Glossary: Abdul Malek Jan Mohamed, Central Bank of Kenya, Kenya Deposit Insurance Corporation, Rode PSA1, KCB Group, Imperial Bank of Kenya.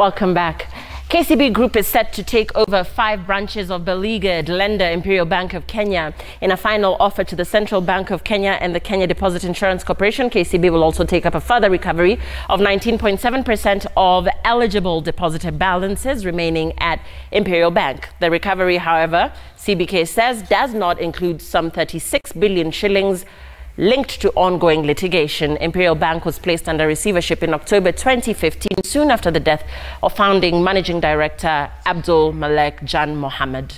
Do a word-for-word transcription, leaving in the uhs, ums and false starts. Welcome back. K C B Group is set to take over five branches of beleaguered lender Imperial Bank of Kenya in a final offer to the Central Bank of Kenya and the Kenya Deposit Insurance Corporation. K C B will also take up a further recovery of nineteen point seven percent of eligible depositor balances remaining at Imperial Bank. The recovery, however, C B K says, does not include some thirty-six billion shillings linked to ongoing litigation. Imperial Bank was placed under receivership in October twenty fifteen, soon after the death of founding managing director Abdul Malek Jan Mohamed.